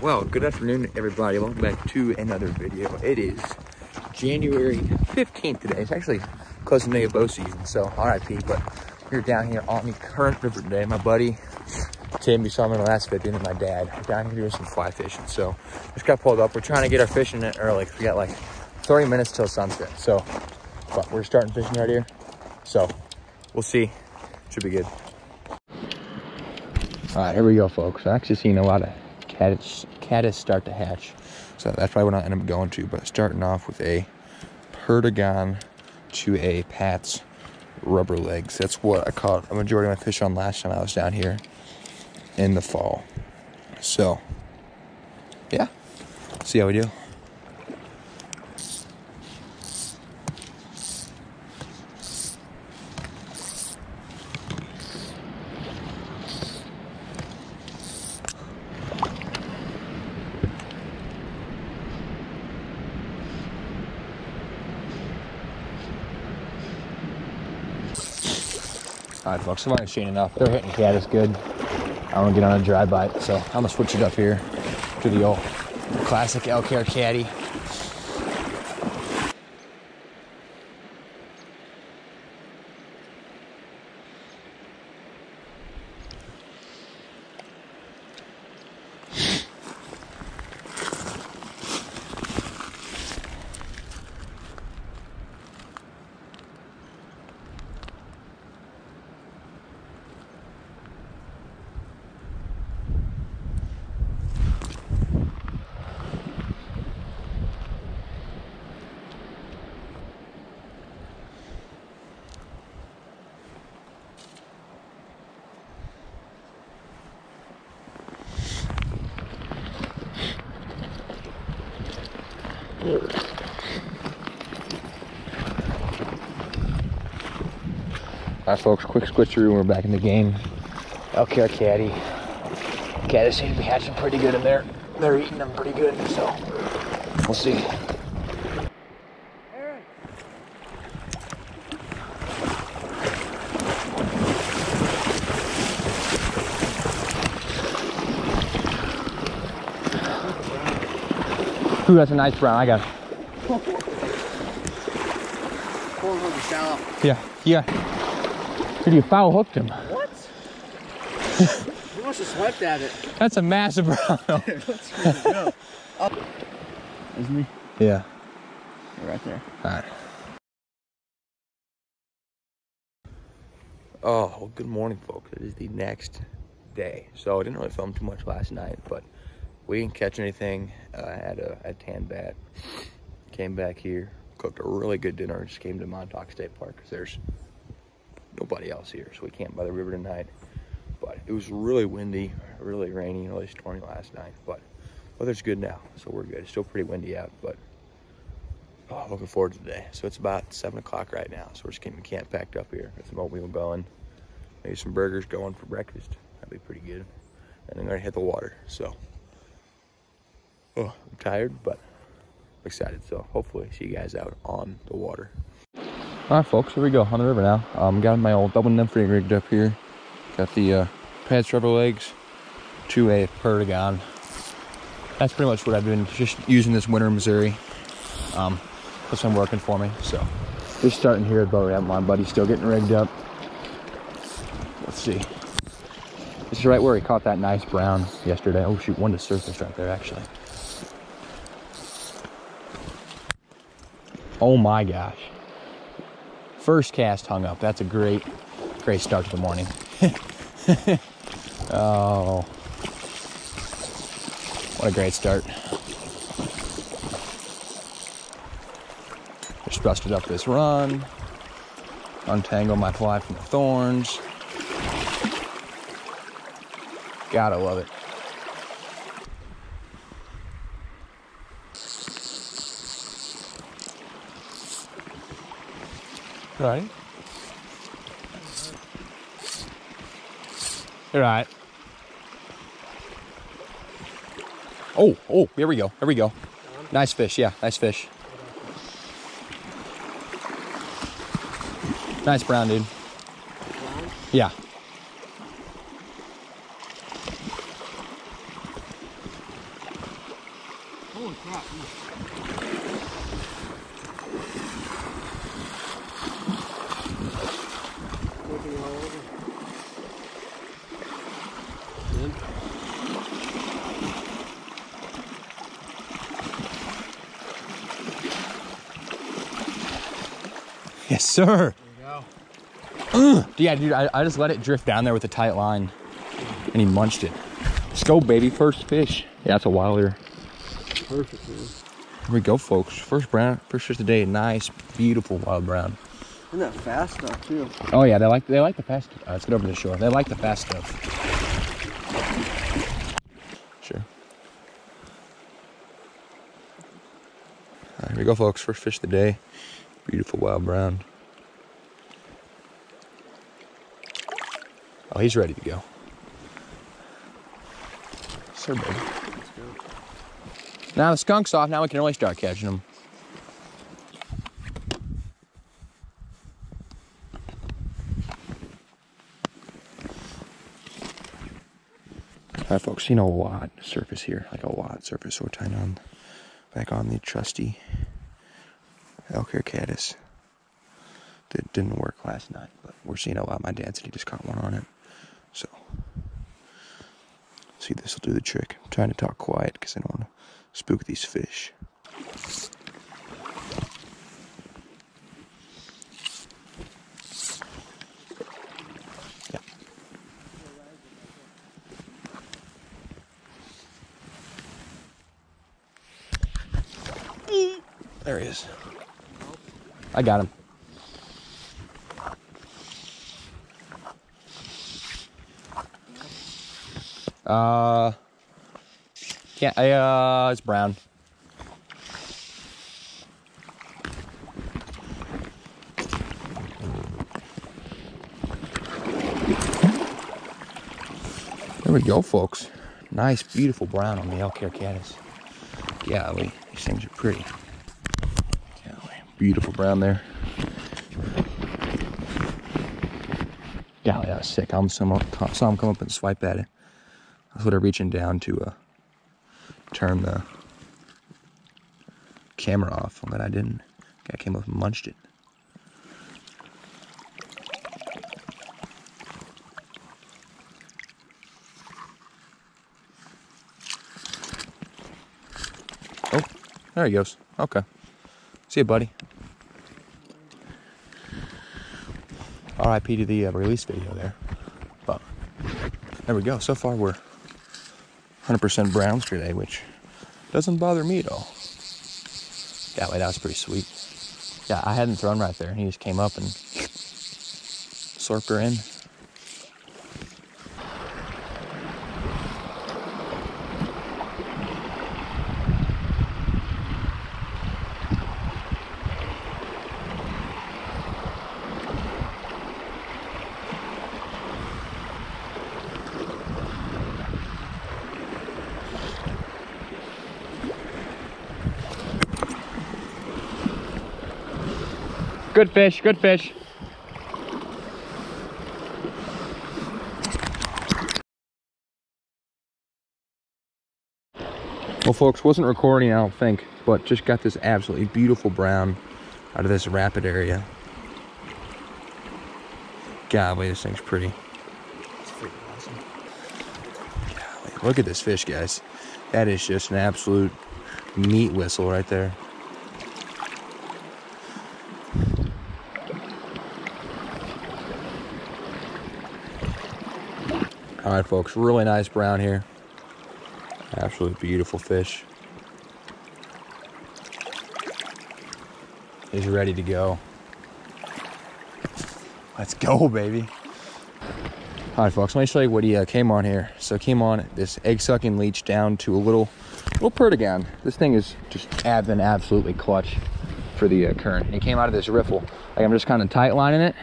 Well, good afternoon, everybody. Welcome back to another video. It is January 15th today. It's actually close to May of bow season, so RIP, but we're down here on the Current River today. My buddy Tim, you saw him in the last video, and my dad are down here doing some fly fishing. So just got pulled up. We're trying to get our fishing in early because we got like 30 minutes till sunset. So but we're starting fishing right here. So we'll see. Should be good. All right, here we go, folks. I'm actually seeing a lot of caddis start to hatch, so that's probably what I'll end up going to. But starting off with a Perdigon to a Pat's rubber legs. That's what I caught a majority of my fish on last time I was down here in the fall. So yeah, see how we do. All right, folks, I'm not chaining up. They're hitting caddis good. I want to get on a dry bite, so I'm going to switch it up here to the old classic Elk Hair Caddis. Alright, folks, quick switcheroo and we're back in the game. Elk Hair Caddis. Caddis seem to be hatching pretty good in there. They're eating them pretty good, so we'll see. Ooh, that's a nice brown. I got it. Yeah. Dude, you foul hooked him. What? You must have swept at it. That's a massive brown. Let's really go. Up. Isn't he? Yeah. You're right there. All right. Oh, well, good morning, folks. It is the next day. So I didn't really film too much last night, but we didn't catch anything. I had a tan bat. Came back here, cooked a really good dinner, and just came to Montauk State Park because there's nobody else here. So we camped by the river tonight. But it was really windy, really rainy, really stormy last night. But weather's good now, so we're good. It's still pretty windy out, but oh, looking forward to today. So it's about 7 o'clock right now, so we're just getting the camp packed up here. Got some oatmeal going, maybe some burgers going for breakfast. That'd be pretty good. And I'm going to hit the water, so... Oh, I'm tired, but I'm excited. So hopefully see you guys out on the water. All right, folks, here we go on the river now. Got my old double nymphing rigged up here. Got the Pat's rubber legs to a Perdigon. That's pretty much what I've been just using this winter in Missouri. That's been working for me. So just starting here at boat ramp. My buddy's still getting rigged up. Let's see. This is right where he caught that nice brown yesterday. Oh shoot, one to surface right there actually. Oh my gosh. First cast hung up. That's a great, great start to the morning. Oh, what a great start. Just busted up this run. Untangle my fly from the thorns. Gotta love it. Right. All right. Oh, here we go. Here we go. Nice fish. Yeah, nice fish. Nice brown, dude. Yeah. Holy crap. Looking all over. Good. Yes, sir. There you go. Yeah, dude, I just let it drift down there with a tight line. And he munched it. Let's go, baby. First fish. Yeah, that's a wild ear. Perfect, man. Here we go, folks. First brown, first fish of the day. Nice, beautiful wild brown. Isn't that fast stuff too? Oh yeah, they like the fast. Let's get over to the shore. They like the fast stuff. Sure. All right, here we go, folks. First fish of the day. Beautiful wild brown. Oh, he's ready to go. Sir, baby. Now the skunk's off, now we can really start catching them. All right, folks, seen a lot of surface here, like a lot of surface. So we're tying on, back on the trusty elk hair caddis that didn't work last night, but we're seeing a lot. My dad said he just caught one on it, so. See, this will do the trick. I'm trying to talk quiet because I don't want to spook these fish. Yeah. There he is. I got him. Can't, it's brown. There we go, folks. Nice, beautiful brown on the elk hair caddis. Golly, these things are pretty. Golly, beautiful brown there. Golly, that was sick. I saw him come up and swipe at it. That's what I'm reaching down to turn the camera off, but I didn't. I came up and munched it. Oh, there he goes. Okay. See you, buddy. RIP to the release video there. But there we go. So far, we're 100% browns today, which doesn't bother me at all. Yeah, wait, that was pretty sweet. Yeah, I hadn't thrown right there, and he just came up and slurped her in. Good fish, good fish. Well, folks, wasn't recording, I don't think, but just got this absolutely beautiful brown out of this rapid area. Golly, this thing's pretty. It's freaking awesome. Golly, look at this fish, guys. That is just an absolute meat whistle right there. All right, folks, really nice brown here. Absolutely beautiful fish. He's ready to go. Let's go, baby. All right, folks, let me show you what he came on here. So came on this egg-sucking leech down to a little Perdigon. This thing is just been absolutely clutch for the current. And he came out of this riffle. Like, I'm just kind of tight lining it.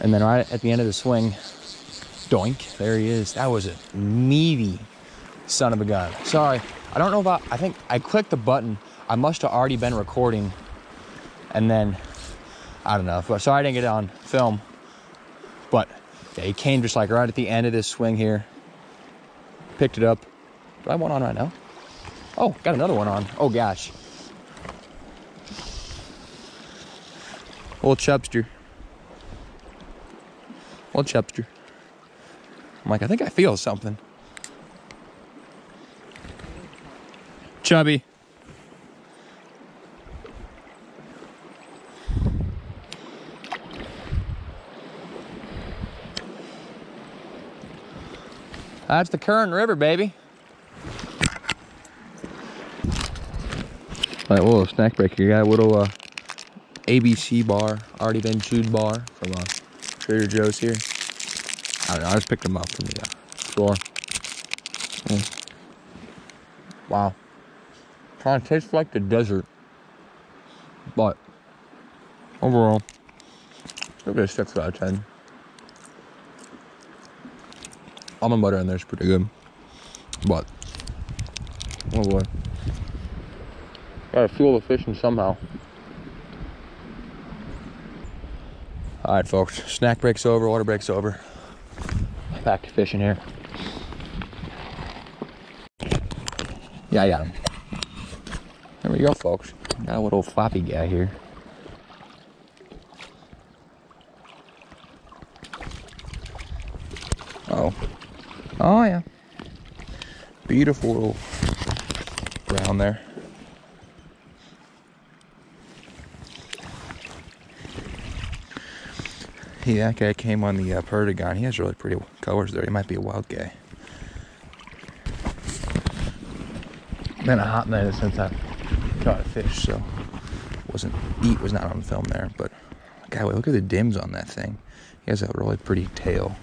And then right at the end of the swing, doink, there he is. That was a meaty son of a gun. Sorry, I don't know about, I think I clicked the button. I must have already been recording. And then, I don't know. Sorry I didn't get it on film. But yeah, he came just like right at the end of this swing here. Picked it up. Do I have one on right now? Oh, got another one on. Oh, gosh. Old chubster. Old chubster. I'm like, I think I feel something. Chubby. That's the Current River, baby. All right, whoa, snack break here. Got a little ABC bar, already been chewed bar from Trader Joe's here. I don't know, I just picked them up from the store. Mm. Wow. Kind of tastes like the desert. But overall, it'll be a 6 out of 10. Almond butter in there is pretty good, but oh boy, gotta fuel the fishing somehow. All right, folks, snack break's over, water break's over. Back to fishing here. Yeah, I got him. There we go, folks. Got a little floppy guy here. Oh. Oh, yeah. Beautiful little brown there. Yeah, that guy came on the Perdigon. He has really pretty colors there. He might be a wild guy. Been a hot minute since I caught a fish, so was not on film there. But, God, look at the dims on that thing. He has a really pretty tail.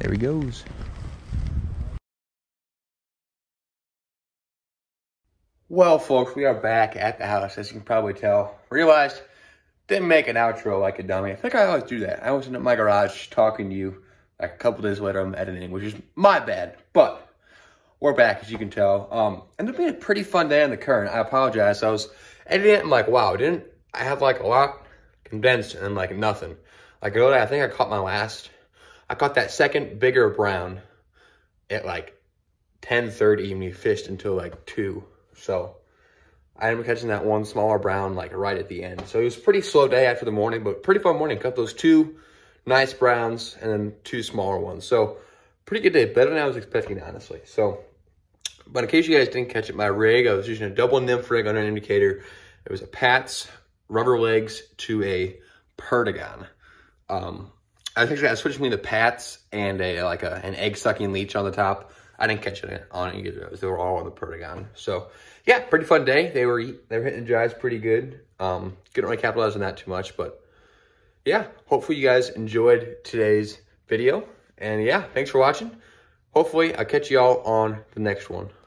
There he goes. Well, folks, we are back at the house, as you can probably tell. Realized, didn't make an outro like a dummy. I think I always do that. I always end up in my garage talking to you like a couple days later I'm editing, which is my bad. But we're back, as you can tell. Ended up being a pretty fun day on the Current. I apologize. I was editing it, I'm like, wow, didn't I have like a lot condensed and then like nothing. Like, I think I caught my last... I caught that second bigger brown at like 10:30 and we fished until like 2. So I ended up catching that one smaller brown like right at the end. So it was a pretty slow day after the morning, but pretty fun morning. Caught those 2 nice browns and then 2 smaller ones. So pretty good day, better than I was expecting, honestly. So, but in case you guys didn't catch it, my rig, I was using a double nymph rig on an indicator. It was a Pat's Rubber Legs to a Perdigon. I switched between the Pats and an egg-sucking leech on the top. I didn't catch it on either of those. They were all on the Perdigon. So, yeah, pretty fun day. They were hitting the jives pretty good. Couldn't really capitalize on that too much, but yeah, hopefully you guys enjoyed today's video. And yeah, thanks for watching. Hopefully I'll catch y'all on the next one.